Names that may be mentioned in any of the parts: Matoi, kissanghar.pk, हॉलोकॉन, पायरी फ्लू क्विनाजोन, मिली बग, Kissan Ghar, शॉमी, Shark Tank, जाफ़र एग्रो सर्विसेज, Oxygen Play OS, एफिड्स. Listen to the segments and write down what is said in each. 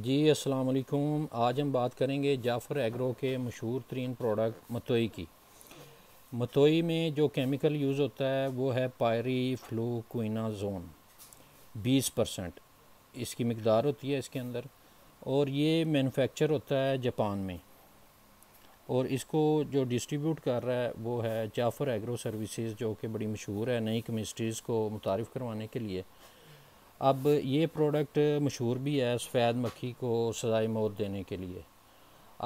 जी अस्सलाम वालेकुम। आज हम बात करेंगे जाफ़र एग्रो के मशहूर तरीन प्रोडक्ट मतोई की। मतोई में जो केमिकल यूज़ होता है वो है पायरी फ्लू क्विनाजोन 20% इसकी मकदार होती है इसके अंदर, और ये मैन्युफैक्चर होता है जापान में, और इसको जो डिस्ट्रीब्यूट कर रहा है वो है जाफ़र एग्रो सर्विसेज, जो कि बड़ी मशहूर है नई केमिस्ट्रीज़ को मुतारिफ़ करवाने के लिए। अब ये प्रोडक्ट मशहूर भी है सफ़ेद मक्खी को सज़ाए मौत देने के लिए।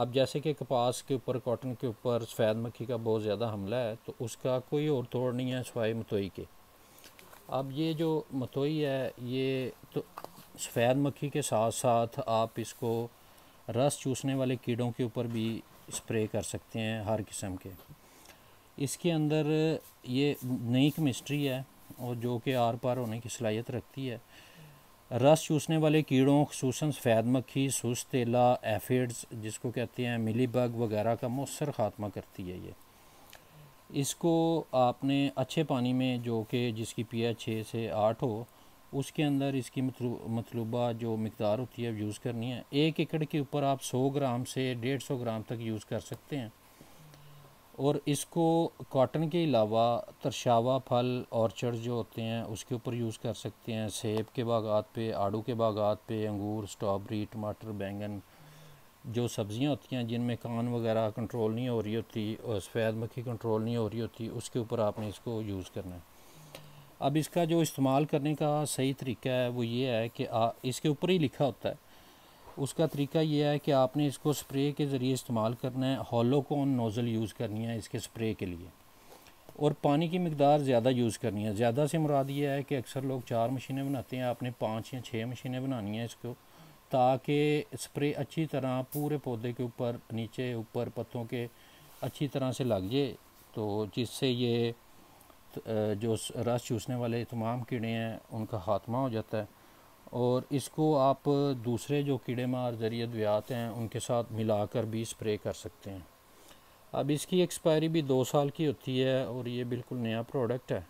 अब जैसे कि कपास के ऊपर, कॉटन के ऊपर सफ़ेद मक्खी का बहुत ज़्यादा हमला है, तो उसका कोई और तोड़ नहीं है सवाए मतोई के। अब ये जो मतोई है ये तो सफ़ेद मक्खी के साथ साथ आप इसको रस चूसने वाले कीड़ों के ऊपर भी स्प्रे कर सकते हैं हर किस्म के। इसके अंदर ये नई केमिस्ट्री है और जो कि आर पार होने की सलाहियत रखती है। रस चूसने वाले कीड़ों ख़ुसूसन सफ़ेद मक्खी, सुस्तेला, एफिड्स जिसको कहते हैं, मिली बग वगैरह का मौसर ख़ात्मा करती है ये। इसको आपने अच्छे पानी में, जो कि जिसकी pH 6 से 8 हो, उसके अंदर इसकी मतलूबा जो मकदार होती है यूज़ करनी है। 1 एकड़ के ऊपर आप 100 ग्राम से 150 ग्राम तक यूज़ कर सकते हैं। और इसको कॉटन के अलावा तरशावा फल ऑर्चर्ड जो होते हैं उसके ऊपर यूज़ कर सकते हैं, सेब के बागात पे, आड़ू के बागात पे, अंगूर, स्ट्रॉबेरी, टमाटर, बैंगन, जो सब्ज़ियां होती हैं जिनमें कान वगैरह कंट्रोल नहीं हो रही होती और सफ़ेद मक्खी कंट्रोल नहीं हो रही होती, उसके ऊपर आपने इसको यूज़ करना है। अब इसका जो इस्तेमाल करने का सही तरीका है वो ये है कि इसके ऊपर ही लिखा होता है, उसका तरीका यह है कि आपने इसको स्प्रे के ज़रिए इस्तेमाल करना है। हॉलोकॉन नोज़ल यूज़ करनी है इसके स्प्रे के लिए, और पानी की मकदार ज़्यादा यूज़ करनी है। ज़्यादा से मुराद यह है कि अक्सर लोग 4 मशीनें बनाते हैं, आपने 5 या 6 मशीनें बनानी है इसको, ताकि स्प्रे अच्छी तरह पूरे पौधे के ऊपर, नीचे, ऊपर पत्तों के अच्छी तरह से लग जाए, तो जिससे ये जो रस चूसने वाले तमाम कीड़े हैं उनका खात्मा हो जाता है। और इसको आप दूसरे जो कीड़े मार जरिए द्वियात हैं उनके साथ मिलाकर भी स्प्रे कर सकते हैं। अब इसकी एक्सपायरी भी 2 साल की होती है, और ये बिल्कुल नया प्रोडक्ट है।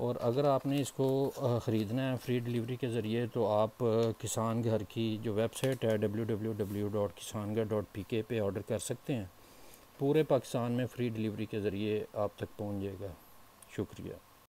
और अगर आपने इसको ख़रीदना है फ्री डिलीवरी के ज़रिए, तो आप किसान घर की जो वेबसाइट है www.kissanghar.pk पे ऑर्डर कर सकते हैं। पूरे पाकिस्तान में फ्री डिलीवरी के ज़रिए आप तक पहुँच जाएगा। शुक्रिया।